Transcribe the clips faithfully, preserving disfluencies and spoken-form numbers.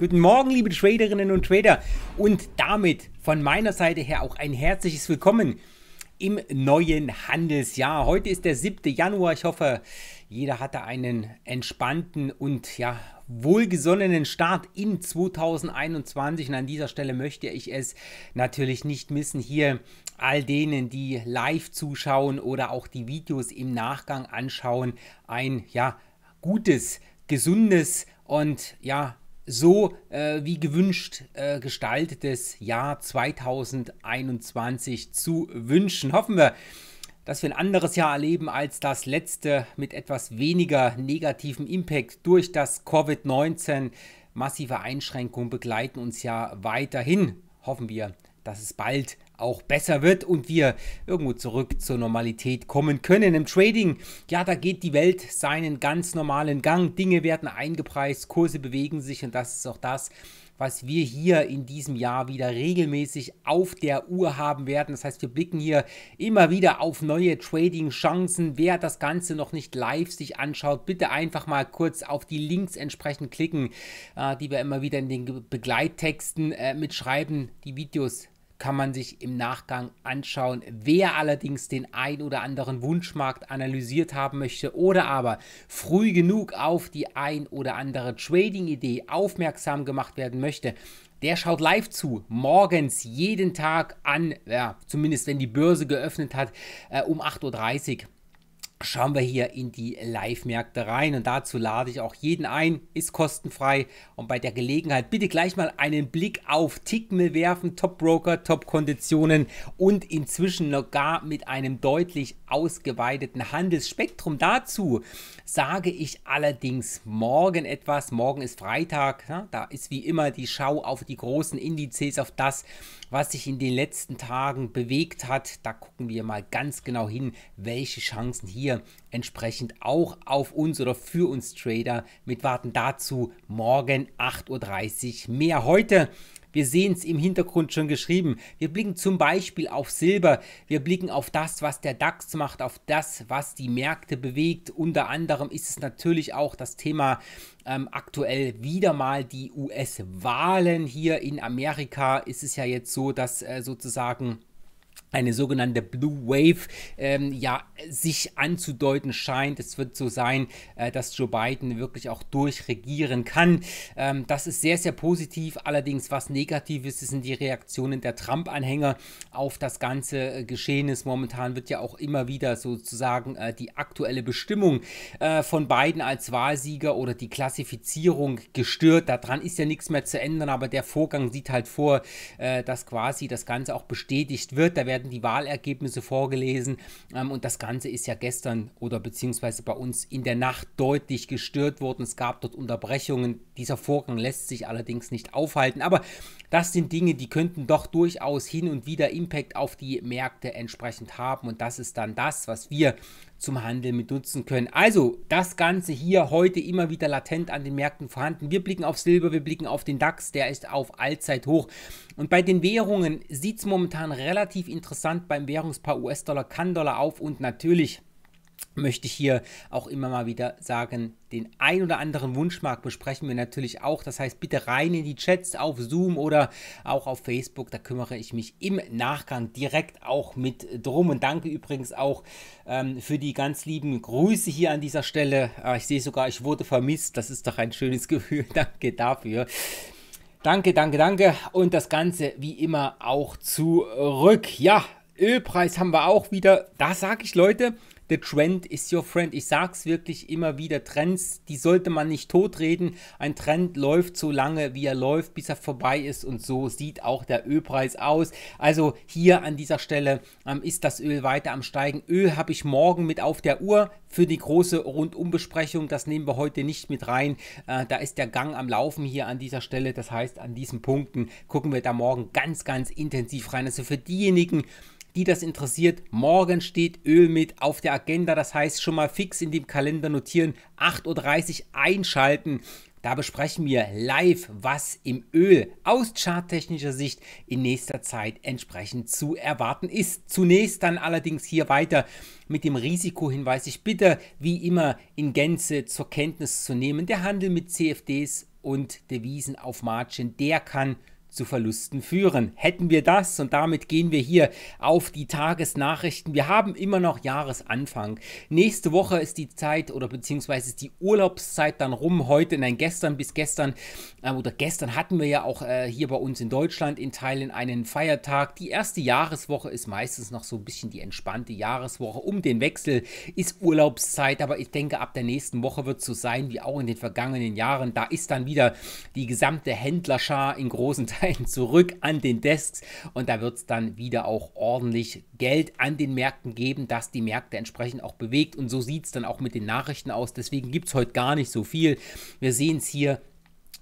Guten Morgen, liebe Traderinnen und Trader, und damit von meiner Seite her auch ein herzliches Willkommen im neuen Handelsjahr. Heute ist der siebte Januar. Ich hoffe, jeder hatte einen entspannten und ja, wohlgesonnenen Start in zweitausendeinundzwanzig. Und an dieser Stelle möchte ich es natürlich nicht missen, hier all denen, die live zuschauen oder auch die Videos im Nachgang anschauen, ein ja, gutes, gesundes und ja, so äh, wie gewünscht äh, gestaltetes Jahr zweitausendeinundzwanzig zu wünschen. Hoffen wir, dass wir ein anderes Jahr erleben als das letzte, mit etwas weniger negativem Impact durch das Covid neunzehn. Massive Einschränkungen begleiten uns ja weiterhin. Hoffen wir, dass es bald auch besser wird und wir irgendwo zurück zur Normalität kommen können. Im Trading, ja, da geht die Welt seinen ganz normalen Gang. Dinge werden eingepreist, Kurse bewegen sich und das ist auch das, was wir hier in diesem Jahr wieder regelmäßig auf der Uhr haben werden. Das heißt, wir blicken hier immer wieder auf neue Trading-Chancen. Wer das Ganze noch nicht live sich anschaut, bitte einfach mal kurz auf die Links entsprechend klicken, die wir immer wieder in den Begleittexten mitschreiben. Die Videos kann man sich im Nachgang anschauen. Wer allerdings den ein oder anderen Wunschmarkt analysiert haben möchte oder aber früh genug auf die ein oder andere Trading-Idee aufmerksam gemacht werden möchte, der schaut live zu, morgens jeden Tag an, ja, zumindest wenn die Börse geöffnet hat, äh, um acht Uhr dreißig. Schauen wir hier in die Live-Märkte rein und dazu lade ich auch jeden ein, ist kostenfrei und bei der Gelegenheit bitte gleich mal einen Blick auf Tickmill werfen, Top-Broker, Top-Konditionen und inzwischen sogar mit einem deutlich ausgeweiteten Handelsspektrum. Dazu sage ich allerdings morgen etwas, morgen ist Freitag, ja, da ist wie immer die Schau auf die großen Indizes, auf das, was sich in den letzten Tagen bewegt hat. Da gucken wir mal ganz genau hin, welche Chancen hier entsprechend auch auf uns oder für uns Trader mit warten. Dazu morgen acht Uhr dreißig mehr. Heute, wir sehen es im Hintergrund schon geschrieben, wir blicken zum Beispiel auf Silber, wir blicken auf das, was der DAX macht, auf das, was die Märkte bewegt. Unter anderem ist es natürlich auch das Thema ähm, aktuell wieder mal die U S-Wahlen. Hier in Amerika ist es ja jetzt so, dass äh, sozusagen eine sogenannte Blue Wave ähm, ja, sich anzudeuten scheint. Es wird so sein, äh, dass Joe Biden wirklich auch durchregieren kann. Ähm, das ist sehr, sehr positiv. Allerdings, was negativ ist, sind die Reaktionen der Trump-Anhänger auf das ganze Geschehen. Momentan wird ja auch immer wieder sozusagen äh, die aktuelle Bestimmung äh, von Biden als Wahlsieger oder die Klassifizierung gestört. Daran ist ja nichts mehr zu ändern, aber der Vorgang sieht halt vor, äh, dass quasi das Ganze auch bestätigt wird. Da werden die Wahlergebnisse vorgelesen ähm, und das Ganze ist ja gestern oder beziehungsweise bei uns in der Nacht deutlich gestört worden. Es gab dort Unterbrechungen. Dieser Vorgang lässt sich allerdings nicht aufhalten. Aber das sind Dinge, die könnten doch durchaus hin und wieder Impact auf die Märkte entsprechend haben und das ist dann das, was wir zum Handel mit nutzen können. Also das Ganze hier heute immer wieder latent an den Märkten vorhanden. Wir blicken auf Silber, wir blicken auf den DAX, der ist auf Allzeithoch. Und bei den Währungen sieht es momentan relativ interessant beim Währungspaar U S-Dollar, Kann-Dollar auf und natürlich möchte ich hier auch immer mal wieder sagen, den ein oder anderen Wunschmarkt besprechen wir natürlich auch. Das heißt, bitte rein in die Chats auf Zoom oder auch auf Facebook. Da kümmere ich mich im Nachgang direkt auch mit drum. Und danke übrigens auch ähm, für die ganz lieben Grüße hier an dieser Stelle. Äh, ich sehe sogar, ich wurde vermisst. Das ist doch ein schönes Gefühl. Danke dafür. Danke, danke, danke. Und das Ganze wie immer auch zurück. Ja, Ölpreis haben wir auch wieder. Da sage ich, Leute, the trend is your friend. Ich sag's wirklich immer wieder, Trends, die sollte man nicht totreden. Ein Trend läuft so lange, wie er läuft, bis er vorbei ist und so sieht auch der Ölpreis aus. Also hier an dieser Stelle ähm, ist das Öl weiter am Steigen. Öl habe ich morgen mit auf der Uhr für die große Rundumbesprechung. Das nehmen wir heute nicht mit rein. Äh, da ist der Gang am Laufen hier an dieser Stelle. Das heißt, an diesen Punkten gucken wir da morgen ganz, ganz intensiv rein. Also für diejenigen, die das interessiert, morgen steht Öl mit auf der Agenda, das heißt schon mal fix in dem Kalender notieren, acht Uhr dreißig einschalten, da besprechen wir live, was im Öl aus charttechnischer Sicht in nächster Zeit entsprechend zu erwarten ist. Zunächst dann allerdings hier weiter mit dem Risikohinweis. Ich bitte wie immer in Gänze zur Kenntnis zu nehmen, der Handel mit C F Ds und Devisen auf Margin, der kann zu Verlusten führen. Hätten wir das, und damit gehen wir hier auf die Tagesnachrichten. Wir haben immer noch Jahresanfang. Nächste Woche ist die Zeit oder beziehungsweise ist die Urlaubszeit dann rum. Heute, nein, gestern bis gestern äh, oder gestern hatten wir ja auch äh, hier bei uns in Deutschland in Teilen einen Feiertag. Die erste Jahreswoche ist meistens noch so ein bisschen die entspannte Jahreswoche. Um den Wechsel ist Urlaubszeit, aber ich denke, ab der nächsten Woche wird es so sein wie auch in den vergangenen Jahren. Da ist dann wieder die gesamte Händlerschar in großen Teilen zurück an den Desks und da wird es dann wieder auch ordentlich Geld an den Märkten geben, dass die Märkte entsprechend auch bewegt, und so sieht es dann auch mit den Nachrichten aus. Deswegen gibt es heute gar nicht so viel. Wir sehen es hier.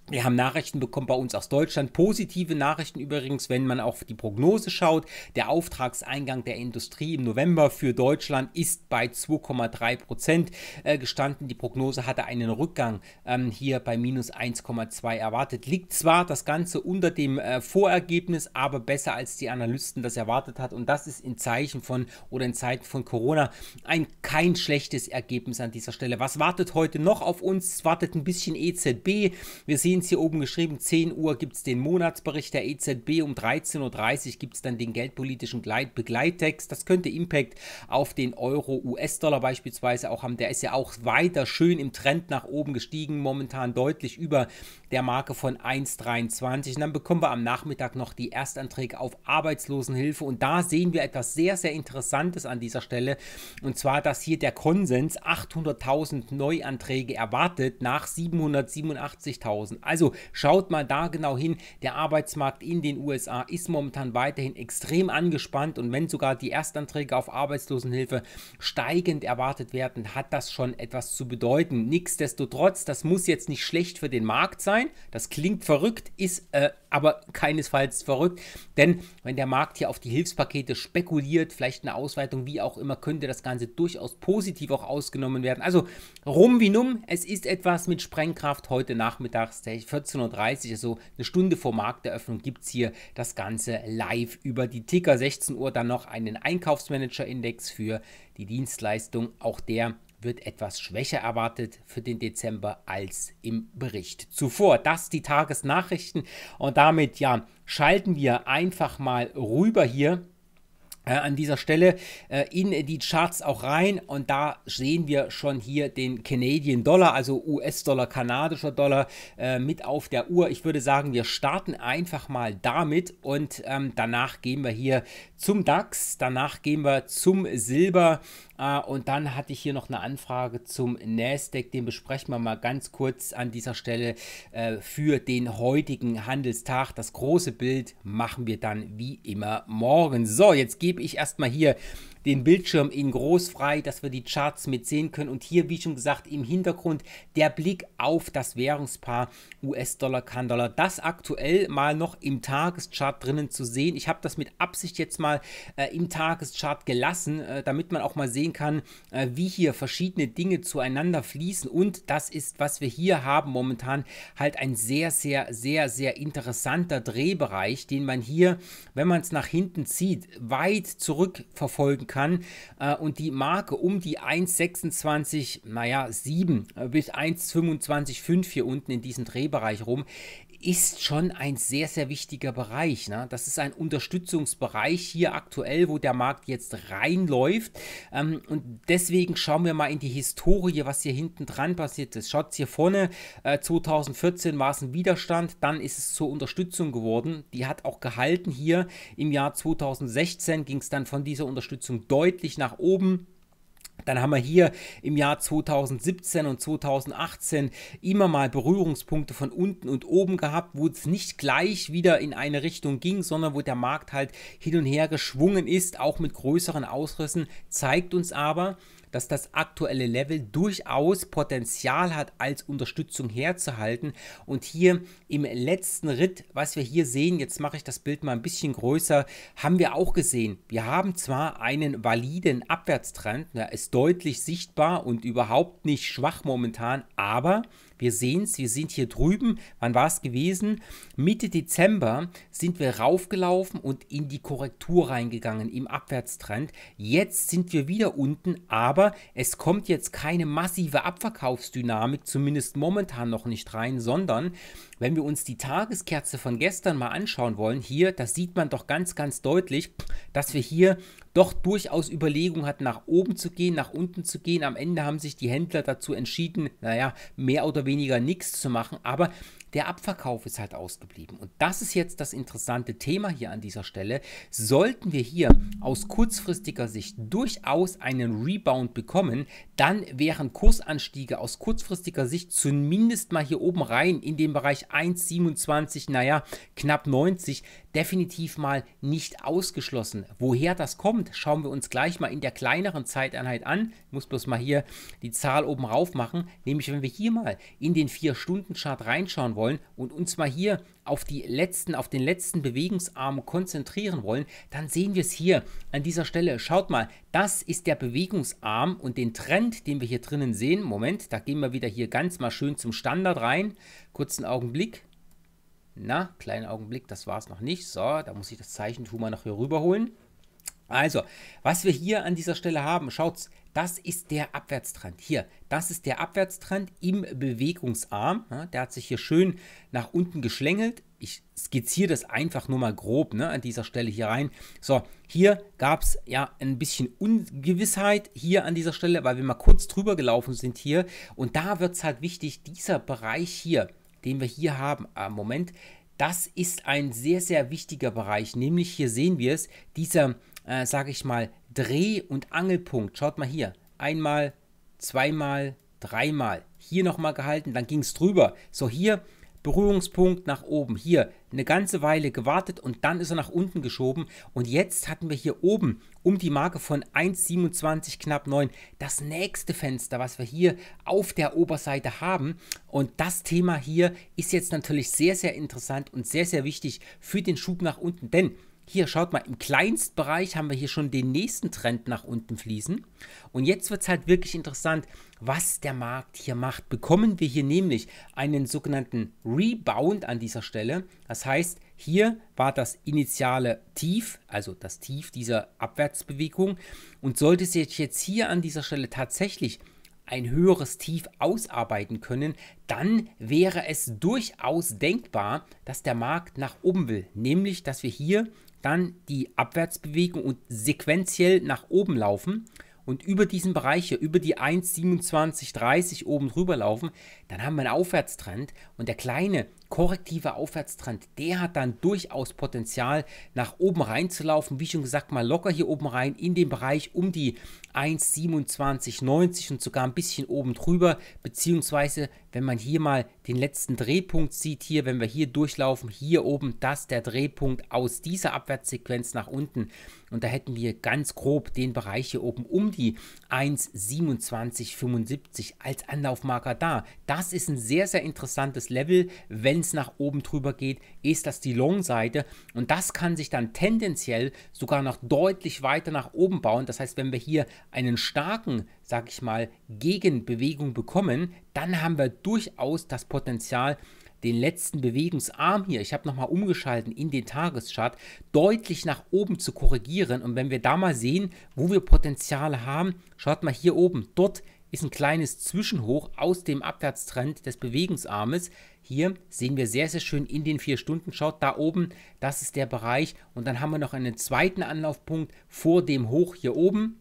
Wir haben Nachrichten bekommen bei uns aus Deutschland, positive Nachrichten übrigens, wenn man auf die Prognose schaut. Der Auftragseingang der Industrie im November für Deutschland ist bei zwei Komma drei Prozent gestanden. Die Prognose hatte einen Rückgang ähm, hier bei minus eins Komma zwei erwartet. Liegt zwar das Ganze unter dem äh, Vorergebnis, aber besser als die Analysten das erwartet hat. Und das ist in Zeichen von oder in Zeiten von Corona ein kein schlechtes Ergebnis an dieser Stelle. Was wartet heute noch auf uns? Es wartet ein bisschen E Z B. Wir sehen hier oben geschrieben, zehn Uhr gibt es den Monatsbericht der E Z B, um dreizehn Uhr dreißig gibt es dann den geldpolitischen Begleittext. Das könnte Impact auf den Euro, U S-Dollar beispielsweise auch haben. Der ist ja auch weiter schön im Trend nach oben gestiegen, momentan deutlich über der Marke von eins Komma dreiundzwanzig. Und dann bekommen wir am Nachmittag noch die Erstanträge auf Arbeitslosenhilfe, und da sehen wir etwas sehr, sehr Interessantes an dieser Stelle, und zwar, dass hier der Konsens achthunderttausend Neuanträge erwartet nach siebenhundertsiebenundachtzigtausend. Also schaut mal da genau hin, der Arbeitsmarkt in den U S A ist momentan weiterhin extrem angespannt, und wenn sogar die Erstanträge auf Arbeitslosenhilfe steigend erwartet werden, hat das schon etwas zu bedeuten. Nichtsdestotrotz, das muss jetzt nicht schlecht für den Markt sein, das klingt verrückt, ist äh, aber keinesfalls verrückt, denn wenn der Markt hier auf die Hilfspakete spekuliert, vielleicht eine Ausweitung, wie auch immer, könnte das Ganze durchaus positiv auch ausgenommen werden. Also rum wie numm, es ist etwas mit Sprengkraft heute nachmittags, vierzehn Uhr dreißig, also eine Stunde vor Markteröffnung, gibt es hier das Ganze live über die Ticker. sechzehn Uhr dann noch einen Einkaufsmanager-Index für die Dienstleistung. Auch der wird etwas schwächer erwartet für den Dezember als im Bericht zuvor. Das die Tagesnachrichten, und damit ja schalten wir einfach mal rüber hier an dieser Stelle in die Charts auch rein, und da sehen wir schon hier den Canadian Dollar, also U S-Dollar, kanadischer Dollar mit auf der Uhr. Ich würde sagen, wir starten einfach mal damit, und ähm, danach gehen wir hier zum DAX, danach gehen wir zum Silber, äh, und dann hatte ich hier noch eine Anfrage zum Nasdaq, den besprechen wir mal ganz kurz an dieser Stelle äh, für den heutigen Handelstag. Das große Bild machen wir dann wie immer morgen. So, jetzt gebe ich erstmal hier den Bildschirm in groß frei, dass wir die Charts mit sehen können, und hier, wie schon gesagt, im Hintergrund der Blick auf das Währungspaar U S-Dollar, Kan-Dollar, das aktuell mal noch im Tageschart drinnen zu sehen. Ich habe das mit Absicht jetzt mal äh, im Tageschart gelassen, äh, damit man auch mal sehen kann, äh, wie hier verschiedene Dinge zueinander fließen, und das ist, was wir hier haben momentan, halt ein sehr, sehr, sehr, sehr interessanter Drehbereich, den man hier, wenn man es nach hinten zieht, weit zurückverfolgen kann. Kann. Und die Marke um die eins Komma sechsundzwanzig, naja, sieben bis eins Komma fünfundzwanzig Komma fünf hier unten in diesem Drehbereich rum, ist schon ein sehr, sehr wichtiger Bereich. Ne? Das ist ein Unterstützungsbereich hier aktuell, wo der Markt jetzt reinläuft. Ähm, und deswegen schauen wir mal in die Historie, was hier hinten dran passiert ist. Schaut hier vorne, äh, zweitausendvierzehn war es ein Widerstand, dann ist es zur Unterstützung geworden. Die hat auch gehalten hier. Im Jahr zweitausendsechzehn ging es dann von dieser Unterstützung deutlich nach oben. Dann haben wir hier im Jahr zweitausendsiebzehn und zweitausendachtzehn immer mal Berührungspunkte von unten und oben gehabt, wo es nicht gleich wieder in eine Richtung ging, sondern wo der Markt halt hin und her geschwungen ist, auch mit größeren Ausrissen, zeigt uns aber, dass das aktuelle Level durchaus Potenzial hat, als Unterstützung herzuhalten. Und hier im letzten Ritt, was wir hier sehen, jetzt mache ich das Bild mal ein bisschen größer, haben wir auch gesehen, wir haben zwar einen validen Abwärtstrend, der ist deutlich sichtbar und überhaupt nicht schwach momentan, aber wir sehen es, wir sind hier drüben, wann war es gewesen? Mitte Dezember sind wir raufgelaufen und in die Korrektur reingegangen im Abwärtstrend. Jetzt sind wir wieder unten, aber Aber es kommt jetzt keine massive Abverkaufsdynamik, zumindest momentan noch nicht rein, sondern wenn wir uns die Tageskerze von gestern mal anschauen wollen, hier, das sieht man doch ganz, ganz deutlich, dass wir hier doch durchaus Überlegungen hatten, nach oben zu gehen, nach unten zu gehen. Am Ende haben sich die Händler dazu entschieden, naja, mehr oder weniger nichts zu machen, aber der Abverkauf ist halt ausgeblieben. Und das ist jetzt das interessante Thema hier an dieser Stelle. Sollten wir hier aus kurzfristiger Sicht durchaus einen Rebound bekommen, dann wären Kursanstiege aus kurzfristiger Sicht zumindest mal hier oben rein in den Bereich eins Komma siebenundzwanzig, naja, knapp neunzig, definitiv mal nicht ausgeschlossen. Woher das kommt, schauen wir uns gleich mal in der kleineren Zeiteinheit an. Ich muss bloß mal hier die Zahl oben rauf machen, nämlich wenn wir hier mal in den vier Stunden Chart reinschauen wollen, und uns mal hier auf die letzten, auf den letzten Bewegungsarm konzentrieren wollen, dann sehen wir es hier an dieser Stelle. Schaut mal, das ist der Bewegungsarm und den Trend, den wir hier drinnen sehen. Moment, da gehen wir wieder hier ganz mal schön zum Standard rein. Kurzen Augenblick. Na, kleinen Augenblick, das war es noch nicht. So, da muss ich das Zeichentool mal noch hier rüberholen. Also, was wir hier an dieser Stelle haben, schaut's, das ist der Abwärtstrend. Hier, das ist der Abwärtstrend im Bewegungsarm. Ja, der hat sich hier schön nach unten geschlängelt. Ich skizziere das einfach nur mal grob, ne, an dieser Stelle hier rein. So, hier gab es ja ein bisschen Ungewissheit hier an dieser Stelle, weil wir mal kurz drüber gelaufen sind hier. Und da wird es halt wichtig, dieser Bereich hier, den wir hier haben, äh, Moment, das ist ein sehr, sehr wichtiger Bereich. Nämlich hier sehen wir es, dieser, äh, sage ich mal, Dreh- und Angelpunkt, schaut mal hier, einmal, zweimal, dreimal, hier nochmal gehalten, dann ging es drüber. So, hier Berührungspunkt nach oben, hier eine ganze Weile gewartet und dann ist er nach unten geschoben. Und jetzt hatten wir hier oben um die Marke von eins Komma siebenundzwanzig, knapp neun, das nächste Fenster, was wir hier auf der Oberseite haben. Und das Thema hier ist jetzt natürlich sehr, sehr interessant und sehr, sehr wichtig für den Schub nach unten, denn hier, schaut mal, im Kleinstbereich haben wir hier schon den nächsten Trend nach unten fließen. Und jetzt wird es halt wirklich interessant, was der Markt hier macht. Bekommen wir hier nämlich einen sogenannten Rebound an dieser Stelle. Das heißt, hier war das initiale Tief, also das Tief dieser Abwärtsbewegung. Und sollte sich jetzt hier an dieser Stelle tatsächlich ein höheres Tief ausarbeiten können, dann wäre es durchaus denkbar, dass der Markt nach oben will. Nämlich, dass wir hier dann die Abwärtsbewegung und sequenziell nach oben laufen und über diesen Bereich hier, über die eins Komma siebenundzwanzig dreißig oben drüber laufen, dann haben wir einen Aufwärtstrend und der kleine korrektive Aufwärtstrend, der hat dann durchaus Potenzial, nach oben reinzulaufen, wie schon gesagt, mal locker hier oben rein in den Bereich um die eins Komma siebenundzwanzig neunzig und sogar ein bisschen oben drüber, beziehungsweise wenn man hier mal den letzten Drehpunkt sieht, hier, wenn wir hier durchlaufen, hier oben, das der Drehpunkt aus dieser Abwärtssequenz nach unten und da hätten wir ganz grob den Bereich hier oben um die eins Komma siebenundzwanzig fünfundsiebzig als Anlaufmarker da. Das ist ein sehr, sehr interessantes Level, wenn wenn es nach oben drüber geht, ist das die Long-Seite und das kann sich dann tendenziell sogar noch deutlich weiter nach oben bauen. Das heißt, wenn wir hier einen starken, sag ich mal, Gegenbewegung bekommen, dann haben wir durchaus das Potenzial, den letzten Bewegungsarm hier, ich habe nochmal umgeschalten in den Tageschart, deutlich nach oben zu korrigieren. Und wenn wir da mal sehen, wo wir Potenziale haben, schaut mal hier oben, dort ist ein kleines Zwischenhoch aus dem Abwärtstrend des Bewegungsarmes. Hier sehen wir sehr, sehr schön in den vier Stunden. Schaut da oben, das ist der Bereich. Und dann haben wir noch einen zweiten Anlaufpunkt vor dem Hoch hier oben.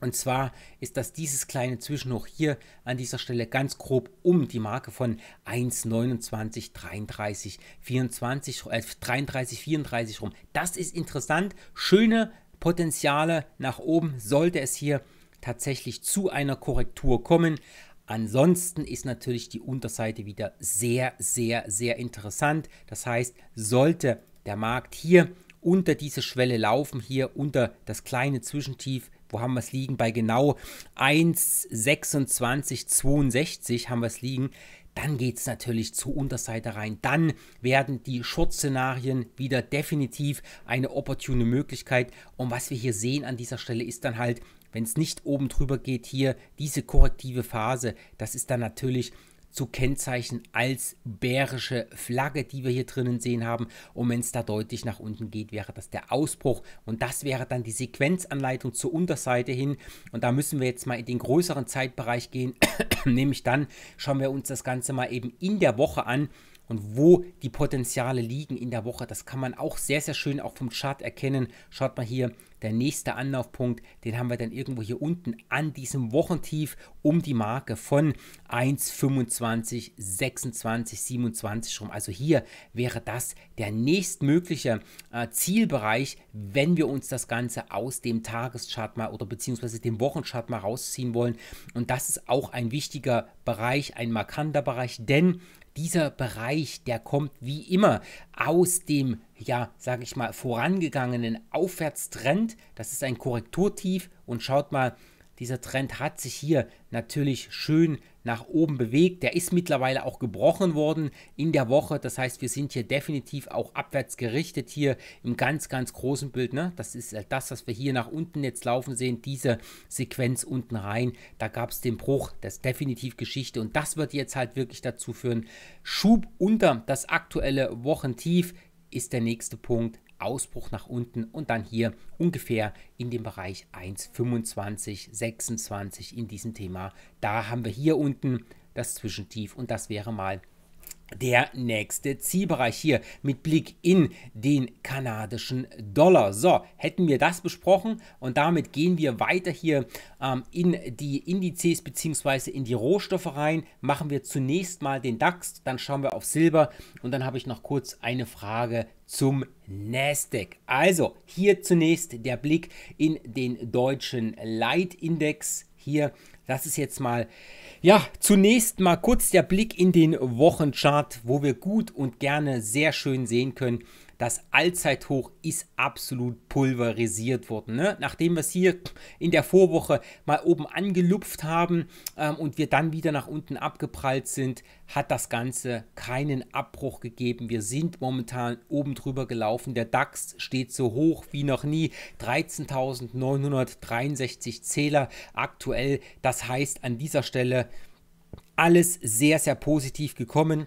Und zwar ist das dieses kleine Zwischenhoch hier an dieser Stelle ganz grob um die Marke von eins Komma neunundzwanzig dreiunddreißig vierundzwanzig, äh, dreiunddreißig vierunddreißig rum. Das ist interessant. Schöne Potenziale nach oben, sollte es hier tatsächlich zu einer Korrektur kommen. Ansonsten ist natürlich die Unterseite wieder sehr, sehr, sehr interessant. Das heißt, sollte der Markt hier unter diese Schwelle laufen, hier unter das kleine Zwischentief, wo haben wir es liegen? Bei genau eins Komma sechsundzwanzig zweiundsechzig haben wir es liegen. Dann geht es natürlich zur Unterseite rein. Dann werden die Short-Szenarien wieder definitiv eine opportune Möglichkeit. Und was wir hier sehen an dieser Stelle ist dann halt, wenn es nicht oben drüber geht, hier diese korrektive Phase, das ist dann natürlich zu kennzeichnen als bärische Flagge, die wir hier drinnen sehen haben. Und wenn es da deutlich nach unten geht, wäre das der Ausbruch. Und das wäre dann die Sequenzanleitung zur Unterseite hin. Und da müssen wir jetzt mal in den größeren Zeitbereich gehen. Nämlich dann schauen wir uns das Ganze mal eben in der Woche an. Und wo die Potenziale liegen in der Woche, das kann man auch sehr, sehr schön auch vom Chart erkennen. Schaut mal hier, der nächste Anlaufpunkt, den haben wir dann irgendwo hier unten an diesem Wochentief um die Marke von eins Komma fünfundzwanzig, sechsundzwanzig, siebenundzwanzig rum. Also hier wäre das der nächstmögliche äh, Zielbereich, wenn wir uns das Ganze aus dem Tageschart mal oder beziehungsweise dem Wochenchart mal rausziehen wollen. Und das ist auch ein wichtiger Bereich, ein markanter Bereich, denn dieser Bereich, der kommt wie immer aus dem, ja, sage ich mal, vorangegangenen Aufwärtstrend. Das ist ein Korrekturtief und schaut mal, dieser Trend hat sich hier natürlich schön nach oben bewegt. Der ist mittlerweile auch gebrochen worden in der Woche. Das heißt, wir sind hier definitiv auch abwärts gerichtet hier im ganz, ganz großen Bild. Ne? Das ist das, was wir hier nach unten jetzt laufen sehen. Diese Sequenz unten rein, da gab es den Bruch. Das ist definitiv Geschichte. Und das wird jetzt halt wirklich dazu führen, Schub unter das aktuelle Wochentief ist der nächste Punkt. Ausbruch nach unten und dann hier ungefähr in dem Bereich eins Komma fünfundzwanzig, sechsundzwanzig in diesem Thema. Da haben wir hier unten das Zwischentief und das wäre mal der nächste Zielbereich hier mit Blick in den kanadischen Dollar. So, hätten wir das besprochen und damit gehen wir weiter hier ähm, in die Indizes bzw. in die Rohstoffe rein. Machen wir zunächst mal den DAX, dann schauen wir auf Silber und dann habe ich noch kurz eine Frage zum Nasdaq. Also hier zunächst der Blick in den deutschen Leitindex hier. Das ist jetzt mal, ja, zunächst mal kurz der Blick in den Wochenchart, wo wir gut und gerne sehr schön sehen können, das Allzeithoch ist absolut pulverisiert worden. Ne? Nachdem wir es hier in der Vorwoche mal oben angelupft haben ähm, und wir dann wieder nach unten abgeprallt sind, hat das Ganze keinen Abbruch gegeben. Wir sind momentan oben drüber gelaufen. Der DAX steht so hoch wie noch nie. dreizehntausendneunhundertdreiundsechzig Zähler aktuell. Das heißt, an dieser Stelle alles sehr, sehr positiv gekommen.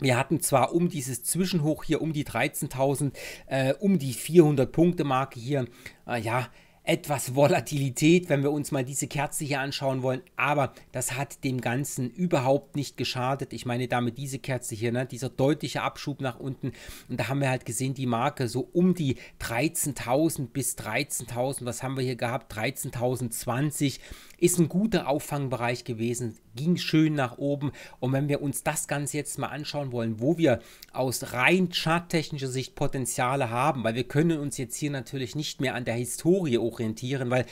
Wir hatten zwar um dieses Zwischenhoch hier, um die dreizehntausend, äh, um die vierhundert-Punkte-Marke hier, äh, ja, etwas Volatilität, wenn wir uns mal diese Kerze hier anschauen wollen, aber das hat dem Ganzen überhaupt nicht geschadet. Ich meine damit diese Kerze hier, ne? Dieser deutliche Abschub nach unten und da haben wir halt gesehen, die Marke so um die dreizehntausend bis dreizehntausend, was haben wir hier gehabt, dreizehntausendzwanzig, ist ein guter Auffangbereich gewesen, ging schön nach oben und wenn wir uns das Ganze jetzt mal anschauen wollen, wo wir aus rein charttechnischer Sicht Potenziale haben, weil wir können uns jetzt hier natürlich nicht mehr an der Historie orientieren, weil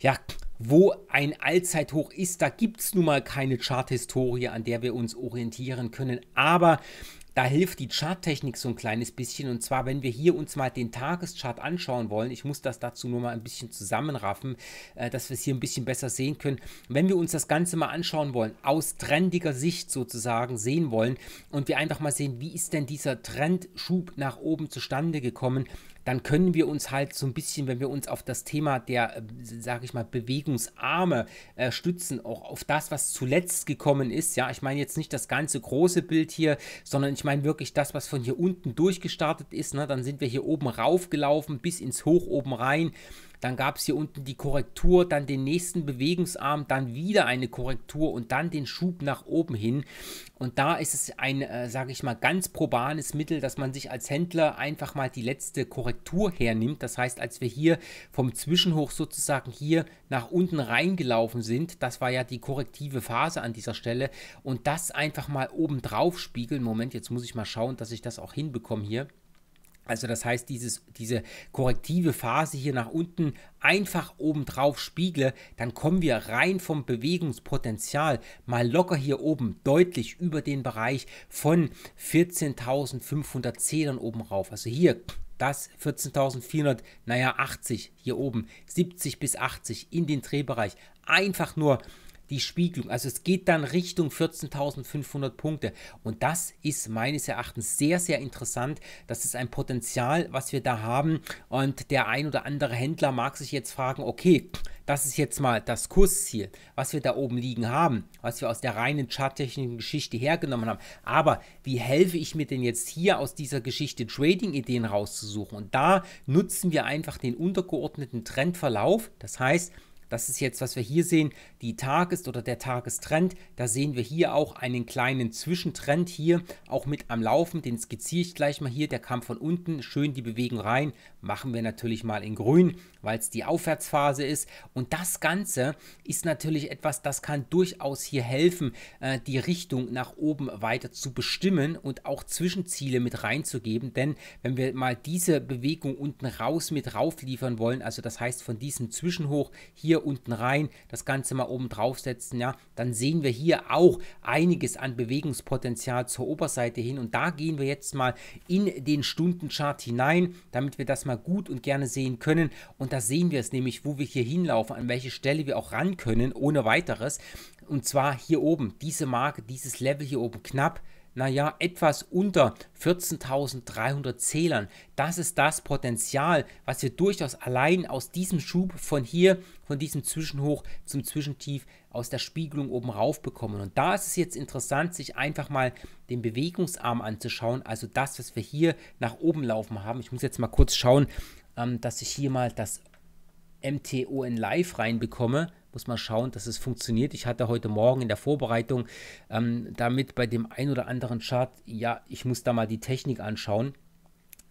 ja, wo ein Allzeithoch ist, da gibt es nun mal keine Charthistorie, an der wir uns orientieren können, aber da hilft die Charttechnik so ein kleines bisschen und zwar, wenn wir hier uns mal den Tageschart anschauen wollen, ich muss das dazu nur mal ein bisschen zusammenraffen, äh, dass wir es hier ein bisschen besser sehen können. Wenn wir uns das Ganze mal anschauen wollen, aus trendiger Sicht sozusagen sehen wollen und wir einfach mal sehen, wie ist denn dieser Trendschub nach oben zustande gekommen, dann können wir uns halt so ein bisschen, wenn wir uns auf das Thema der, äh, sage ich mal, Bewegungsarme äh, stützen, auch auf das, was zuletzt gekommen ist. Ja, ich meine jetzt nicht das ganze große Bild hier, sondern ich meine wirklich das, was von hier unten durchgestartet ist. Ne? Dann sind wir hier oben raufgelaufen bis ins Hoch oben rein. Dann gab es hier unten die Korrektur, dann den nächsten Bewegungsarm, dann wieder eine Korrektur und dann den Schub nach oben hin. Und da ist es ein, äh, sage ich mal, ganz probanes Mittel, dass man sich als Händler einfach mal die letzte Korrektur hernimmt. Das heißt, als wir hier vom Zwischenhoch sozusagen hier nach unten reingelaufen sind, das war ja die korrektive Phase an dieser Stelle und das einfach mal oben drauf spiegeln. Moment, jetzt muss ich mal schauen, dass ich das auch hinbekomme hier. Also das heißt, dieses, diese korrektive Phase hier nach unten einfach oben drauf spiegle, dann kommen wir rein vom Bewegungspotenzial mal locker hier oben deutlich über den Bereich von vierzehntausendfünfhundert Zählern oben rauf. Also hier das vierzehntausendvierhundert, naja achtzig hier oben, siebzig bis achtzig in den Drehbereich. Einfach nur die Spiegelung. Also es geht dann Richtung vierzehntausendfünfhundert Punkte. Und das ist meines Erachtens sehr, sehr interessant. Das ist ein Potenzial, was wir da haben. Und der ein oder andere Händler mag sich jetzt fragen, okay, das ist jetzt mal das Kursziel, was wir da oben liegen haben, was wir aus der reinen charttechnischen Geschichte hergenommen haben. Aber wie helfe ich mir denn jetzt hier aus dieser Geschichte Trading-Ideen rauszusuchen? Und da nutzen wir einfach den untergeordneten Trendverlauf. Das heißt, das ist jetzt, was wir hier sehen, die Tages- oder der Tagestrend. Da sehen wir hier auch einen kleinen Zwischentrend hier, auch mit am Laufen. Den skizziere ich gleich mal hier. Der kam von unten, schön die Bewegung rein. Machen wir natürlich mal in grün, weil es die Aufwärtsphase ist. Und das Ganze ist natürlich etwas, das kann durchaus hier helfen, äh, die Richtung nach oben weiter zu bestimmen und auch Zwischenziele mit reinzugeben. Denn wenn wir mal diese Bewegung unten raus mit raufliefern wollen, also das heißt von diesem Zwischenhoch hier unten rein, das Ganze mal oben draufsetzen, ja, dann sehen wir hier auch einiges an Bewegungspotenzial zur Oberseite hin und da gehen wir jetzt mal in den Stundenchart hinein, damit wir das mal gut und gerne sehen können und da sehen wir es nämlich, wo wir hier hinlaufen, an welche Stelle wir auch ran können, ohne weiteres und zwar hier oben, diese Marke, dieses Level hier oben knapp, naja, etwas unter vierzehntausenddreihundert Zählern. Das ist das Potenzial, was wir durchaus allein aus diesem Schub von hier, von diesem Zwischenhoch zum Zwischentief aus der Spiegelung oben rauf bekommen. Und da ist es jetzt interessant, sich einfach mal den Bewegungsarm anzuschauen, also das, was wir hier nach oben laufen haben. Ich muss jetzt mal kurz schauen, ähm, dass ich hier mal das M T O N Live reinbekomme. Muss mal schauen, dass es funktioniert. Ich hatte heute Morgen in der Vorbereitung ähm, damit bei dem ein oder anderen Chart, ja, ich muss da mal die Technik anschauen.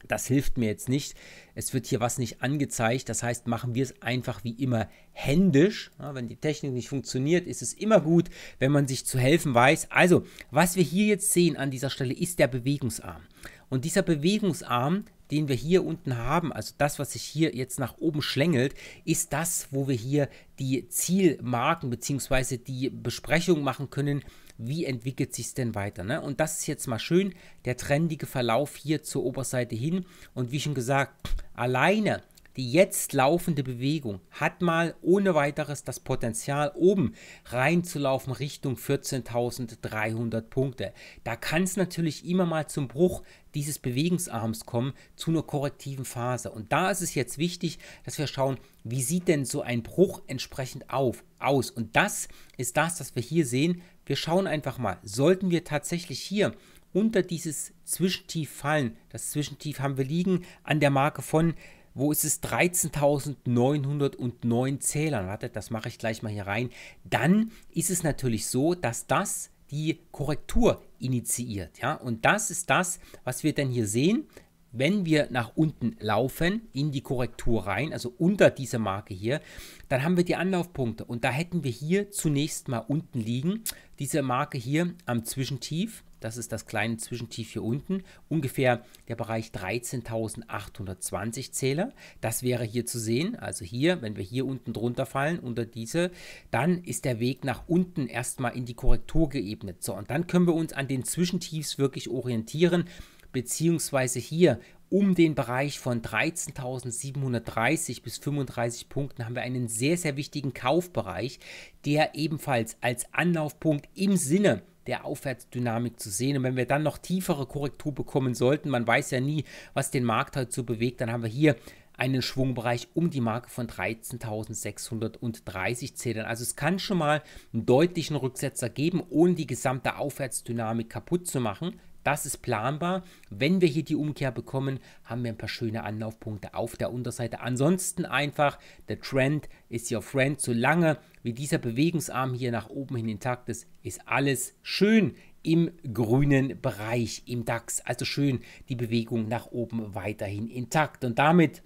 Das hilft mir jetzt nicht. Es wird hier was nicht angezeigt. Das heißt, machen wir es einfach wie immer händisch. Ja, wenn die Technik nicht funktioniert, ist es immer gut, wenn man sich zu helfen weiß. Also, was wir hier jetzt sehen an dieser Stelle, ist der Bewegungsarm. Und dieser Bewegungsarm, den wir hier unten haben, also das, was sich hier jetzt nach oben schlängelt, ist das, wo wir hier die Zielmarken bzw. die Besprechung machen können, wie entwickelt sich es denn weiter. Ne? Und das ist jetzt mal schön, der trendige Verlauf hier zur Oberseite hin. Und wie schon gesagt, alleine die jetzt laufende Bewegung hat mal ohne weiteres das Potenzial, oben reinzulaufen Richtung vierzehntausenddreihundert Punkte. Da kann es natürlich immer mal zum Bruch dieses Bewegungsarms kommen, zu einer korrektiven Phase. Und da ist es jetzt wichtig, dass wir schauen, wie sieht denn so ein Bruch entsprechend auf, aus. Und das ist das, was wir hier sehen. Wir schauen einfach mal, sollten wir tatsächlich hier unter dieses Zwischentief fallen, das Zwischentief haben wir liegen an der Marke von, wo ist es, dreizehntausendneunhundertneun Zählern, wartet, das mache ich gleich mal hier rein, dann ist es natürlich so, dass das die Korrektur initiiert, ja, und das ist das, was wir dann hier sehen, wenn wir nach unten laufen, in die Korrektur rein, also unter diese Marke hier, dann haben wir die Anlaufpunkte und da hätten wir hier zunächst mal unten liegen, diese Marke hier am Zwischentief. Das ist das kleine Zwischentief hier unten, ungefähr der Bereich dreizehntausendachthundertzwanzig Zähler. Das wäre hier zu sehen, also hier, wenn wir hier unten drunter fallen, unter diese, dann ist der Weg nach unten erstmal in die Korrektur geebnet. So, und dann können wir uns an den Zwischentiefs wirklich orientieren, beziehungsweise hier um den Bereich von dreizehntausendsiebenhundertdreißig bis fünfunddreißig Punkten haben wir einen sehr, sehr wichtigen Kaufbereich, der ebenfalls als Anlaufpunkt im Sinne der Aufwärtsdynamik zu sehen. Und wenn wir dann noch tiefere Korrektur bekommen sollten, man weiß ja nie, was den Markt heute so bewegt, dann haben wir hier einen Schwungbereich um die Marke von dreizehntausendsechshundertdreißig Zählern. Also es kann schon mal einen deutlichen Rücksetzer geben, ohne die gesamte Aufwärtsdynamik kaputt zu machen. Das ist planbar. Wenn wir hier die Umkehr bekommen, haben wir ein paar schöne Anlaufpunkte auf der Unterseite. Ansonsten einfach, der Trend ist your friend. Solange wie dieser Bewegungsarm hier nach oben hin intakt ist, ist alles schön im grünen Bereich, im DAX. Also schön die Bewegung nach oben weiterhin intakt. Und damit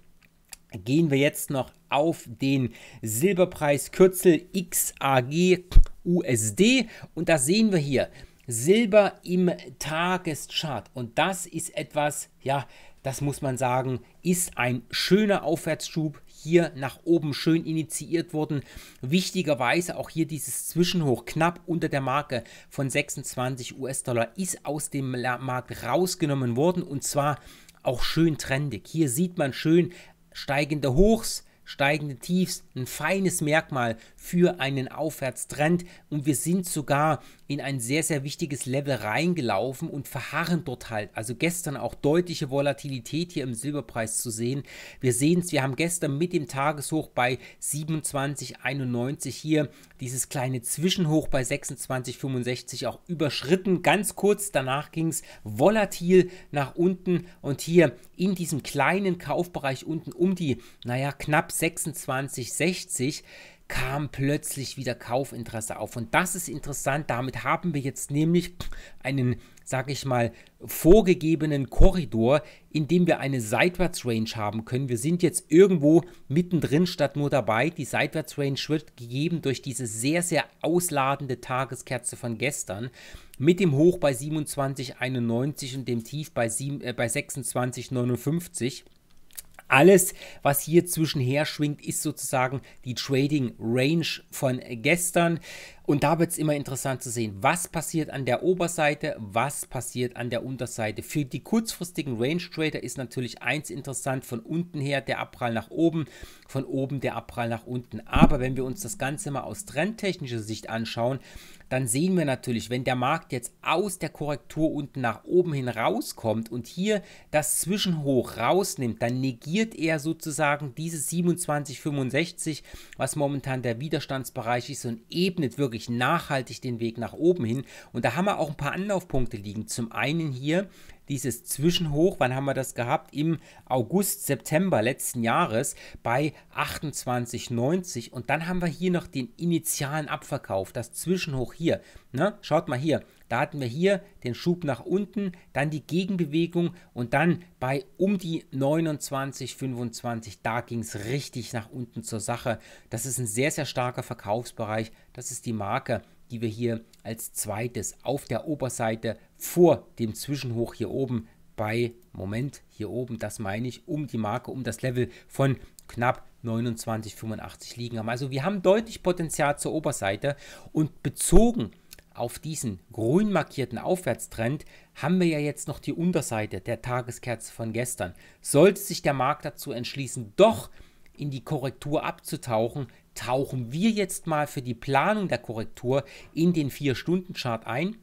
gehen wir jetzt noch auf den Silberpreis, Kürzel X A G U S D. Und da sehen wir hier Silber im Tageschart und das ist etwas, ja, das muss man sagen, ist ein schöner Aufwärtsschub, hier nach oben schön initiiert worden. Wichtigerweise auch hier dieses Zwischenhoch knapp unter der Marke von sechsundzwanzig US-Dollar ist aus dem Markt rausgenommen worden und zwar auch schön trendig. Hier sieht man schön steigende Hochs, steigende Tiefs ein feines Merkmal für einen Aufwärtstrend und wir sind sogar in ein sehr, sehr wichtiges Level reingelaufen und verharren dort halt. Also gestern auch deutliche Volatilität hier im Silberpreis zu sehen. Wir sehen es, wir haben gestern mit dem Tageshoch bei siebenundzwanzig einundneunzig hier dieses kleine Zwischenhoch bei sechsundzwanzig fünfundsechzig auch überschritten. Ganz kurz danach ging es volatil nach unten und hier in diesem kleinen Kaufbereich unten um die, naja, knapp sechsundzwanzig sechzig kam plötzlich wieder Kaufinteresse auf. Und das ist interessant, damit haben wir jetzt nämlich einen, sage ich mal, vorgegebenen Korridor, in dem wir eine Seitwärtsrange haben können. Wir sind jetzt irgendwo mittendrin statt nur dabei. Die Seitwärtsrange wird gegeben durch diese sehr, sehr ausladende Tageskerze von gestern mit dem Hoch bei siebenundzwanzig einundneunzig und dem Tief bei, äh, bei sechsundzwanzig neunundfünfzig. Alles, was hier zwischenher schwingt, ist sozusagen die Trading Range von gestern. Und da wird es immer interessant zu sehen, was passiert an der Oberseite, was passiert an der Unterseite. Für die kurzfristigen Range Trader ist natürlich eins interessant, von unten her der Abprall nach oben, von oben der Abprall nach unten. Aber wenn wir uns das Ganze mal aus trendtechnischer Sicht anschauen, dann sehen wir natürlich, wenn der Markt jetzt aus der Korrektur unten nach oben hin rauskommt und hier das Zwischenhoch rausnimmt, dann negiert er sozusagen dieses siebenundzwanzig fünfundsechzig, was momentan der Widerstandsbereich ist, und ebnet wirklich nachhaltig den Weg nach oben hin. Und da haben wir auch ein paar Anlaufpunkte liegen. Zum einen hier dieses Zwischenhoch, wann haben wir das gehabt? Im August, September letzten Jahres bei achtundzwanzig neunzig. Und dann haben wir hier noch den initialen Abverkauf, das Zwischenhoch hier. Ne? Schaut mal hier, da hatten wir hier den Schub nach unten, dann die Gegenbewegung und dann bei um die neunundzwanzig fünfundzwanzig, da ging es richtig nach unten zur Sache. Das ist ein sehr, sehr starker Verkaufsbereich. Das ist die Marke, die wir hier als zweites auf der Oberseite vor dem Zwischenhoch hier oben bei, Moment, hier oben, das meine ich, um die Marke, um das Level von knapp neunundzwanzig fünfundachtzig liegen haben. Also wir haben deutlich Potenzial zur Oberseite und bezogen auf diesen grün markierten Aufwärtstrend haben wir ja jetzt noch die Unterseite der Tageskerze von gestern. Sollte sich der Markt dazu entschließen, doch in die Korrektur abzutauchen, tauchen wir jetzt mal für die Planung der Korrektur in den vier Stunden Chart ein.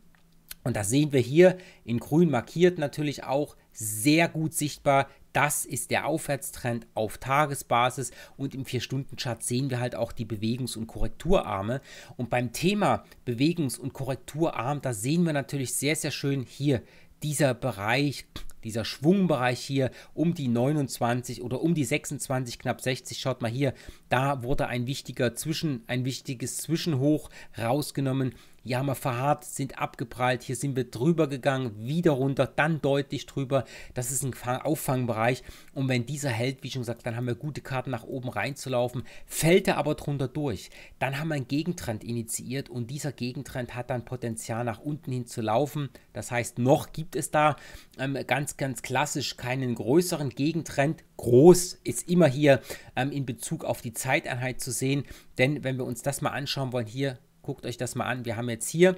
Und das sehen wir hier in grün markiert natürlich auch sehr gut sichtbar. Das ist der Aufwärtstrend auf Tagesbasis und im vier Stunden Chart sehen wir halt auch die Bewegungs- und Korrekturarme. Und beim Thema Bewegungs- und Korrekturarm, da sehen wir natürlich sehr, sehr schön hier dieser Bereich, dieser Schwungbereich hier um die neunundzwanzig oder um die sechsundzwanzig, knapp sechzig, schaut mal hier, da wurde ein wichtiger Zwischen, ein wichtiges Zwischenhoch rausgenommen. Hier haben wir verharrt, sind abgeprallt, hier sind wir drüber gegangen, wieder runter, dann deutlich drüber. Das ist ein Auffangbereich und wenn dieser hält, wie schon gesagt, dann haben wir gute Karten nach oben reinzulaufen. Fällt er aber drunter durch, dann haben wir einen Gegentrend initiiert und dieser Gegentrend hat dann Potenzial nach unten hin zu laufen. Das heißt, noch gibt es da ähm, ganz, ganz klassisch keinen größeren Gegentrend. Groß ist immer hier ähm, in Bezug auf die Zeiteinheit zu sehen, denn wenn wir uns das mal anschauen wollen, hier guckt euch das mal an. Wir haben jetzt hier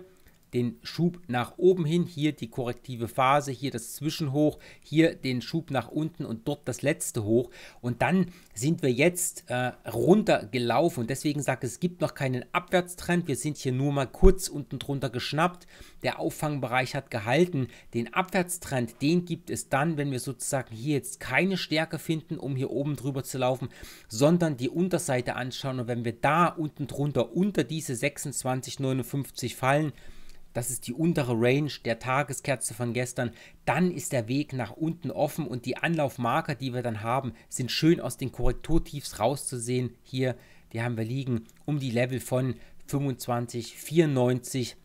den Schub nach oben hin, hier die korrektive Phase, hier das Zwischenhoch, hier den Schub nach unten und dort das letzte Hoch. Und dann sind wir jetzt äh, runtergelaufen und deswegen sage ich, es gibt noch keinen Abwärtstrend. Wir sind hier nur mal kurz unten drunter geschnappt. Der Auffangbereich hat gehalten. Den Abwärtstrend, den gibt es dann, wenn wir sozusagen hier jetzt keine Stärke finden, um hier oben drüber zu laufen, sondern die Unterseite anschauen. Und wenn wir da unten drunter unter diese sechsundzwanzig neunundfünfzig fallen, das ist die untere Range der Tageskerze von gestern, dann ist der Weg nach unten offen und die Anlaufmarker, die wir dann haben, sind schön aus den Korrekturtiefs rauszusehen. Hier, die haben wir liegen um die Level von fünfundzwanzig vierundneunzig,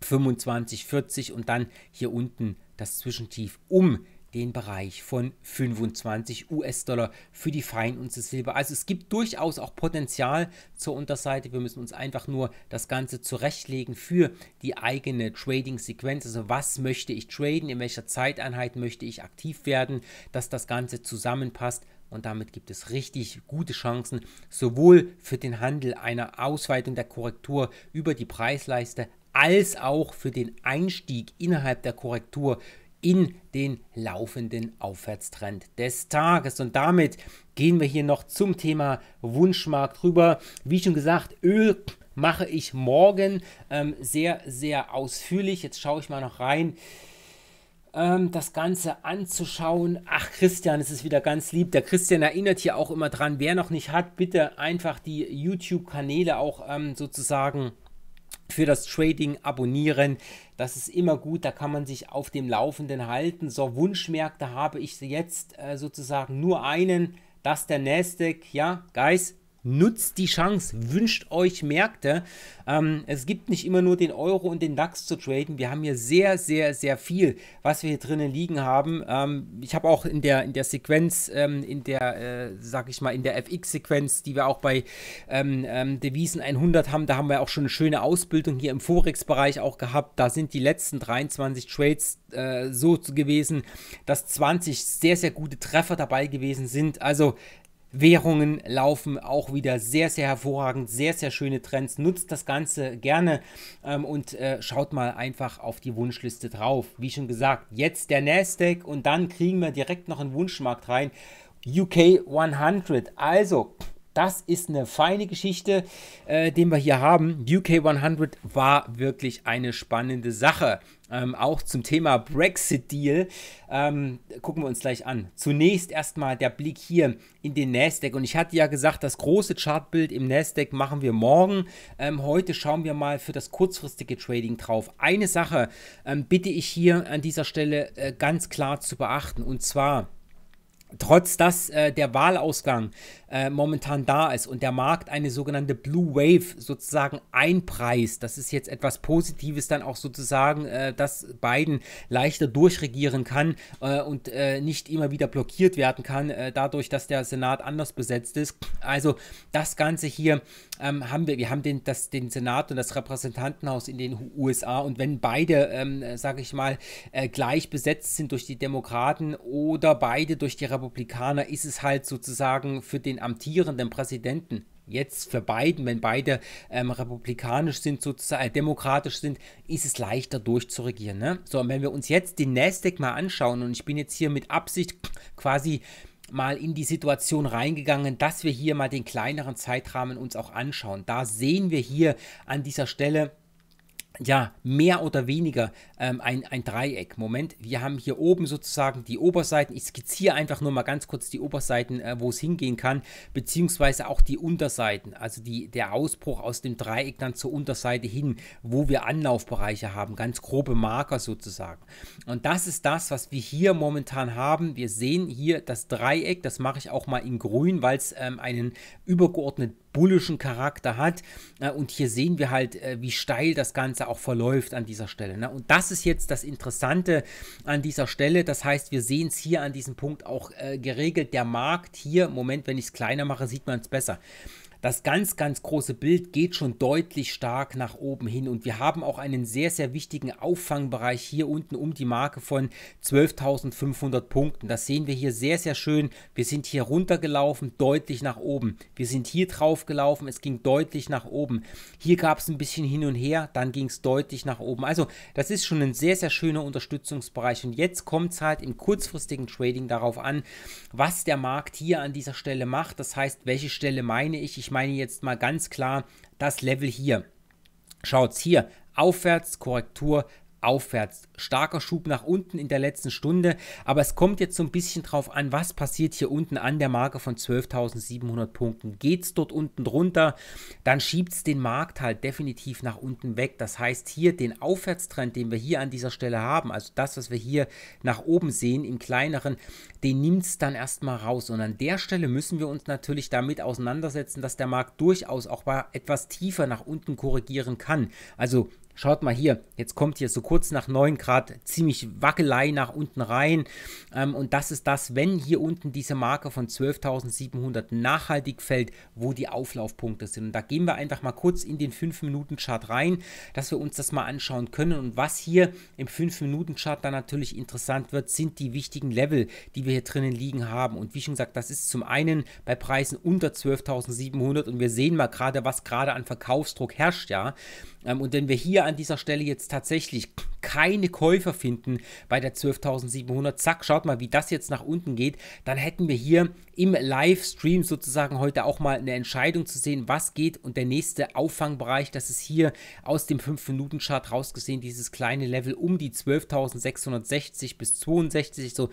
fünfundzwanzig vierzig und dann hier unten das Zwischentief um den Bereich von fünfundzwanzig US-Dollar für die Feinunze Silber. Also es gibt durchaus auch Potenzial zur Unterseite. Wir müssen uns einfach nur das Ganze zurechtlegen für die eigene Trading-Sequenz. Also was möchte ich traden, in welcher Zeiteinheit möchte ich aktiv werden, dass das Ganze zusammenpasst. Und damit gibt es richtig gute Chancen, sowohl für den Handel einer Ausweitung der Korrektur über die Preisleiste, als auch für den Einstieg innerhalb der Korrektur in den laufenden Aufwärtstrend des Tages. Und damit gehen wir hier noch zum Thema Wunschmarkt rüber. Wie schon gesagt, Öl mache ich morgen ähm, sehr, sehr ausführlich. Jetzt schaue ich mal noch rein, ähm, das Ganze anzuschauen. Ach, Christian, es ist wieder ganz lieb. Der Christian erinnert hier auch immer dran, wer noch nicht hat, bitte einfach die YouTube-Kanäle auch ähm, sozusagen für das Trading abonnieren. Das ist immer gut, da kann man sich auf dem Laufenden halten. So, Wunschmärkte habe ich jetzt äh, sozusagen nur einen, das ist der Nasdaq. Ja, Guys, nutzt die Chance, wünscht euch Märkte. Ähm, es gibt nicht immer nur den Euro und den DAX zu traden. Wir haben hier sehr, sehr, sehr viel, was wir hier drinnen liegen haben. Ähm, ich habe auch in der, in der Sequenz, ähm, in der, äh, sag ich mal, in der F X-Sequenz, die wir auch bei ähm, ähm, Devisen hundert haben, da haben wir auch schon eine schöne Ausbildung hier im Forex-Bereich auch gehabt. Da sind die letzten dreiundzwanzig Trades äh, so gewesen, dass zwanzig sehr, sehr gute Treffer dabei gewesen sind. Also, Währungen laufen auch wieder sehr, sehr hervorragend, sehr, sehr schöne Trends. Nutzt das Ganze gerne ähm, und äh, schaut mal einfach auf die Wunschliste drauf. Wie schon gesagt, jetzt der Nasdaq und dann kriegen wir direkt noch einen Wunschmarkt rein. U K hundert, also das ist eine feine Geschichte, äh, den wir hier haben. U K hundert war wirklich eine spannende Sache. Ähm, auch zum Thema Brexit-Deal ähm, gucken wir uns gleich an. Zunächst erstmal der Blick hier in den Nasdaq. Und ich hatte ja gesagt, das große Chartbild im Nasdaq machen wir morgen. Ähm, heute schauen wir mal für das kurzfristige Trading drauf. Eine Sache ähm, bitte ich hier an dieser Stelle äh, ganz klar zu beachten. Und zwar, trotz dass äh, der Wahlausgang äh, momentan da ist und der Markt eine sogenannte Blue Wave sozusagen einpreist, das ist jetzt etwas Positives dann auch sozusagen, äh, dass Biden leichter durchregieren kann äh, und äh, nicht immer wieder blockiert werden kann, äh, dadurch, dass der Senat anders besetzt ist. Also das Ganze hier ähm, haben wir, wir haben den, das, den Senat und das Repräsentantenhaus in den U S A, und wenn beide, ähm, sage ich mal, äh, gleich besetzt sind durch die Demokraten oder beide durch die Republikaner, Republikaner, ist es halt sozusagen für den amtierenden Präsidenten, jetzt für Biden, wenn beide ähm, republikanisch sind, sozusagen äh, demokratisch sind, ist es leichter durchzuregieren. Ne? So, und wenn wir uns jetzt den Nasdaq mal anschauen, und ich bin jetzt hier mit Absicht quasi mal in die Situation reingegangen, dass wir hier mal den kleineren Zeitrahmen uns auch anschauen. Da sehen wir hier an dieser Stelle, ja, mehr oder weniger ähm, ein, ein Dreieck. Moment, wir haben hier oben sozusagen die Oberseiten. Ich skizziere einfach nur mal ganz kurz die Oberseiten, äh, wo es hingehen kann, beziehungsweise auch die Unterseiten, also die, der Ausbruch aus dem Dreieck dann zur Unterseite hin, wo wir Anlaufbereiche haben, ganz grobe Marker sozusagen. Und das ist das, was wir hier momentan haben. Wir sehen hier das Dreieck, das mache ich auch mal in grün, weil es ähm, einen übergeordneten bullischen Charakter hat, und hier sehen wir halt, wie steil das Ganze auch verläuft an dieser Stelle. Und das ist jetzt das Interessante an dieser Stelle, das heißt, wir sehen es hier an diesem Punkt auch geregelt, der Markt hier, Moment, wenn ich es kleiner mache, sieht man es besser. Das ganz, ganz große Bild geht schon deutlich stark nach oben hin, und wir haben auch einen sehr, sehr wichtigen Auffangbereich hier unten um die Marke von zwölftausendfünfhundert Punkten. Das sehen wir hier sehr, sehr schön. Wir sind hier runtergelaufen, deutlich nach oben. Wir sind hier drauf gelaufen, es ging deutlich nach oben. Hier gab es ein bisschen hin und her, dann ging es deutlich nach oben. Also das ist schon ein sehr, sehr schöner Unterstützungsbereich, und jetzt kommt es halt im kurzfristigen Trading darauf an, was der Markt hier an dieser Stelle macht. Das heißt, welche Stelle meine ich? Ich Ich meine jetzt mal ganz klar das Level hier. Schaut's hier, aufwärts, Korrektur, aufwärts. Starker Schub nach unten in der letzten Stunde, aber es kommt jetzt so ein bisschen drauf an, was passiert hier unten an der Marke von zwölftausendsiebenhundert Punkten. Geht es dort unten drunter, dann schiebt es den Markt halt definitiv nach unten weg. Das heißt, hier den Aufwärtstrend, den wir hier an dieser Stelle haben, also das, was wir hier nach oben sehen im kleineren, den nimmt es dann erstmal raus. Und an der Stelle müssen wir uns natürlich damit auseinandersetzen, dass der Markt durchaus auch mal etwas tiefer nach unten korrigieren kann. Also schaut mal hier, jetzt kommt hier so kurz nach neun Grad ziemlich Wackelei nach unten rein, ähm, und das ist das, wenn hier unten diese Marke von zwölftausendsiebenhundert nachhaltig fällt, wo die Auflaufpunkte sind. Und da gehen wir einfach mal kurz in den fünf-Minuten-Chart rein, dass wir uns das mal anschauen können, und was hier im fünf-Minuten-Chart dann natürlich interessant wird, sind die wichtigen Level, die wir hier drinnen liegen haben. Und wie schon gesagt, das ist zum einen bei Preisen unter zwölftausendsiebenhundert, und wir sehen mal gerade, was gerade an Verkaufsdruck herrscht, ja, ähm, und wenn wir hier an dieser Stelle jetzt tatsächlich keine Käufer finden bei der zwölftausendsiebenhundert. Zack, schaut mal, wie das jetzt nach unten geht. Dann hätten wir hier im Livestream sozusagen heute auch mal eine Entscheidung zu sehen, was geht. Und der nächste Auffangbereich, das ist hier aus dem fünf-Minuten-Chart rausgesehen, dieses kleine Level um die zwölftausendsechshundertsechzig bis zweiundsechzig, so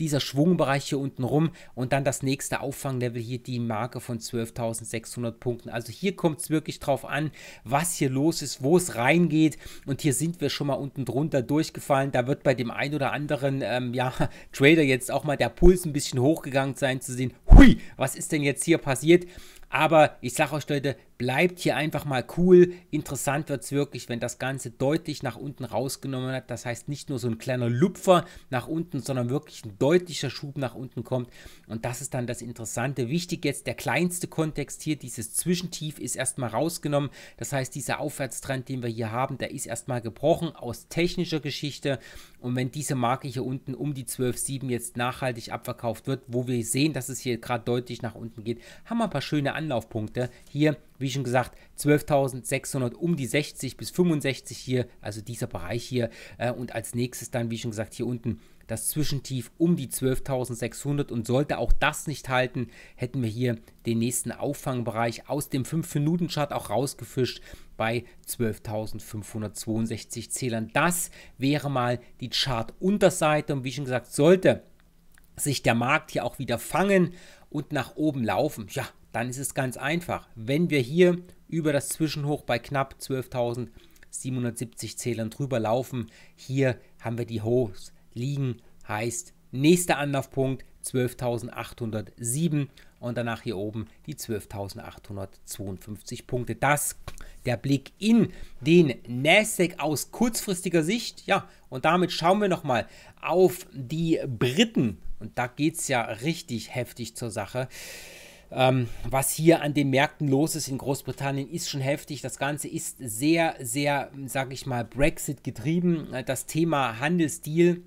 dieser Schwungbereich hier unten rum, und dann das nächste Auffanglevel hier, die Marke von zwölftausendsechshundert Punkten. Also hier kommt es wirklich drauf an, was hier los ist, wo es reingeht, und hier sind wir schon mal unten drunter durchgefallen. Da wird bei dem einen oder anderen ähm, ja, Trader jetzt auch mal der Puls ein bisschen hochgegangen sein, zu sehen, hui, was ist denn jetzt hier passiert? Aber ich sage euch, Leute, bleibt hier einfach mal cool. Interessant wird es wirklich, wenn das Ganze deutlich nach unten rausgenommen hat. Das heißt, nicht nur so ein kleiner Lupfer nach unten, sondern wirklich ein deutlicher Schub nach unten kommt. Und das ist dann das Interessante. Wichtig jetzt, der kleinste Kontext hier, dieses Zwischentief ist erstmal rausgenommen. Das heißt, dieser Aufwärtstrend, den wir hier haben, der ist erstmal gebrochen aus technischer Geschichte. Und wenn diese Marke hier unten um die zwölf Komma sieben jetzt nachhaltig abverkauft wird, wo wir sehen, dass es hier gerade deutlich nach unten geht, haben wir ein paar schöne Anlaufpunkte hier, wie schon gesagt, zwölftausendsechshundert um die sechzig bis fünfundsechzig hier, also dieser Bereich hier, und als nächstes dann, wie schon gesagt, hier unten das Zwischentief um die zwölftausendsechshundert, und sollte auch das nicht halten, hätten wir hier den nächsten Auffangbereich aus dem fünf-Minuten-Chart auch rausgefischt bei zwölftausendfünfhundertzweiundsechzig Zählern. Das wäre mal die Chart-Unterseite, und wie schon gesagt, sollte sich der Markt hier auch wieder fangen und nach oben laufen, ja, dann ist es ganz einfach. Wenn wir hier über das Zwischenhoch bei knapp zwölftausendsiebenhundertsiebzig Zählern drüber laufen, hier haben wir die Hochs liegen, heißt nächster Anlaufpunkt zwölftausendachthundertsieben und danach hier oben die zwölftausendachthundertzweiundfünfzig Punkte. Das der Blick in den Nasdaq aus kurzfristiger Sicht. Ja, und damit schauen wir nochmal auf die Briten, und da geht es ja richtig heftig zur Sache. Ähm, was hier an den Märkten los ist in Großbritannien, ist schon heftig. Das Ganze ist sehr, sehr, sage ich mal, Brexit getrieben. Das Thema Handelsdeal,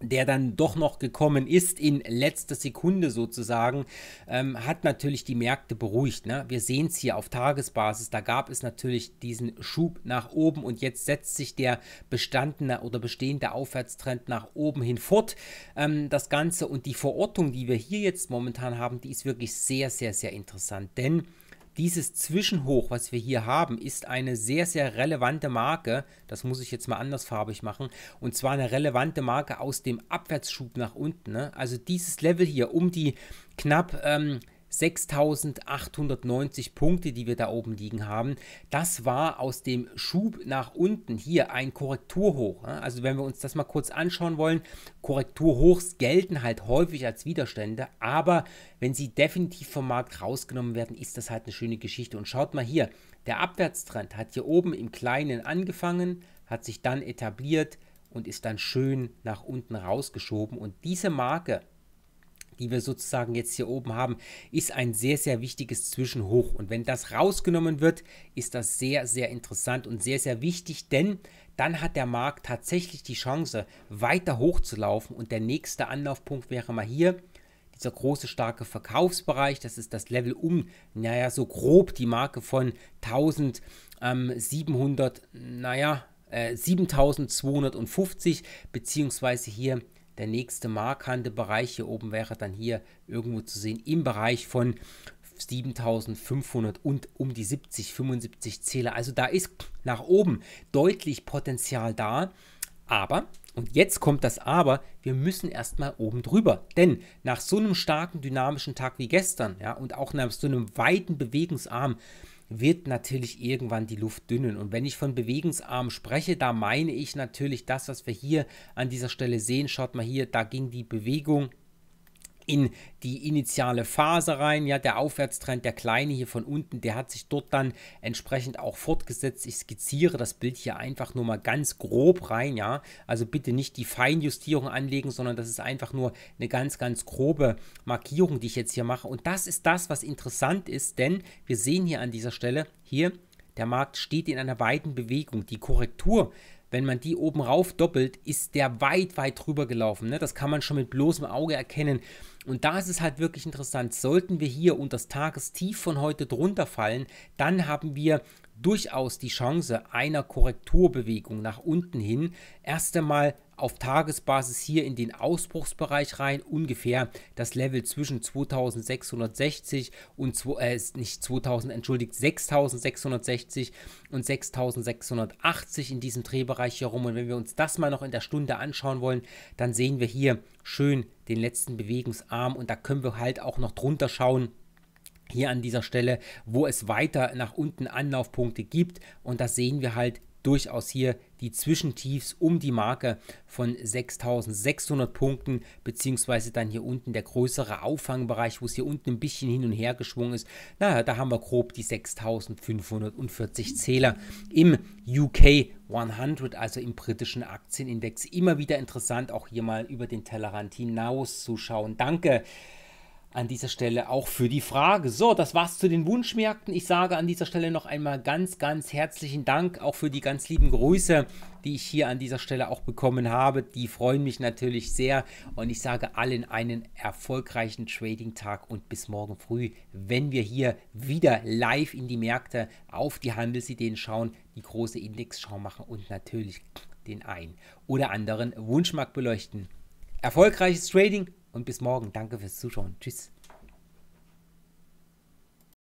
der dann doch noch gekommen ist in letzter Sekunde sozusagen, ähm, hat natürlich die Märkte beruhigt, ne? Wir sehen es hier auf Tagesbasis, da gab es natürlich diesen Schub nach oben, und jetzt setzt sich der bestandene oder bestehende Aufwärtstrend nach oben hin fort. Ähm, das Ganze und die Verortung, die wir hier jetzt momentan haben, die ist wirklich sehr, sehr, sehr interessant, denn dieses Zwischenhoch, was wir hier haben, ist eine sehr, sehr relevante Marke. Das muss ich jetzt mal andersfarbig machen. Und zwar eine relevante Marke aus dem Abwärtsschub nach unten, ne? Also dieses Level hier um die knapp ähm, sechstausendachthundertneunzig Punkte, die wir da oben liegen haben, das war aus dem Schub nach unten hier ein Korrekturhoch. Also wenn wir uns das mal kurz anschauen wollen, Korrekturhochs gelten halt häufig als Widerstände, aber wenn sie definitiv vom Markt rausgenommen werden, ist das halt eine schöne Geschichte. Und schaut mal hier, der Abwärtstrend hat hier oben im Kleinen angefangen, hat sich dann etabliert und ist dann schön nach unten rausgeschoben, und diese Marke, die wir sozusagen jetzt hier oben haben, ist ein sehr, sehr wichtiges Zwischenhoch. Und wenn das rausgenommen wird, ist das sehr, sehr interessant und sehr, sehr wichtig, denn dann hat der Markt tatsächlich die Chance, weiter hochzulaufen, und der nächste Anlaufpunkt wäre mal hier, dieser große, starke Verkaufsbereich. Das ist das Level um, naja, so grob die Marke von siebzehnhundert, naja, äh, siebentausendzweihundertfünfzig, beziehungsweise hier der nächste Markhandelbereich hier oben wäre dann hier irgendwo zu sehen im Bereich von siebentausendfünfhundert und um die siebzig, fünfundsiebzig Zähler. Also da ist nach oben deutlich Potenzial da, aber, und jetzt kommt das Aber, wir müssen erstmal oben drüber. Denn nach so einem starken, dynamischen Tag wie gestern, ja, und auch nach so einem weiten Bewegungsarm, wird natürlich irgendwann die Luft dünnen. Und wenn ich von Bewegungsarm spreche, da meine ich natürlich das, was wir hier an dieser Stelle sehen. Schaut mal hier, da ging die Bewegung in die initiale Phase rein, ja, der Aufwärtstrend, der kleine hier von unten, der hat sich dort dann entsprechend auch fortgesetzt. Ich skizziere das Bild hier einfach nur mal ganz grob rein, ja, also bitte nicht die Feinjustierung anlegen, sondern das ist einfach nur eine ganz, ganz grobe Markierung, die ich jetzt hier mache, und das ist das, was interessant ist, denn wir sehen hier an dieser Stelle, hier, der Markt steht in einer weiten Bewegung, die Korrektur, wenn man die oben rauf doppelt, ist der weit, weit drüber gelaufen, ne? Das kann man schon mit bloßem Auge erkennen. Und da ist es halt wirklich interessant, sollten wir hier unter das Tagestief von heute drunter fallen, dann haben wir durchaus die Chance einer Korrekturbewegung nach unten hin. Erst einmal auf Tagesbasis hier in den Ausbruchsbereich rein, ungefähr das Level zwischen zweitausendsechshundertsechzig und zwei, äh, nicht zweitausend, entschuldigt, sechstausendsechshundertsechzig und sechstausendsechshundertachtzig in diesem Drehbereich hier rum. Und wenn wir uns das mal noch in der Stunde anschauen wollen, dann sehen wir hier schön den letzten Bewegungsarm und da können wir halt auch noch drunter schauen, hier an dieser Stelle, wo es weiter nach unten Anlaufpunkte gibt, und da sehen wir halt durchaus hier die Zwischentiefs um die Marke von sechstausendsechshundert Punkten, beziehungsweise dann hier unten der größere Auffangbereich, wo es hier unten ein bisschen hin und her geschwungen ist. Na, da haben wir grob die sechstausendfünfhundertvierzig Zähler im U K hundert, also im britischen Aktienindex. Immer wieder interessant, auch hier mal über den Tellerrand hinauszuschauen. Danke an dieser Stelle auch für die Frage. So, das war's zu den Wunschmärkten. Ich sage an dieser Stelle noch einmal ganz, ganz herzlichen Dank, auch für die ganz lieben Grüße, die ich hier an dieser Stelle auch bekommen habe. Die freuen mich natürlich sehr und ich sage allen einen erfolgreichen Trading-Tag und bis morgen früh, wenn wir hier wieder live in die Märkte auf die Handelsideen schauen, die große Indexschau machen und natürlich den einen oder anderen Wunschmarkt beleuchten. Erfolgreiches Trading! Und bis morgen. Danke fürs Zuschauen. Tschüss.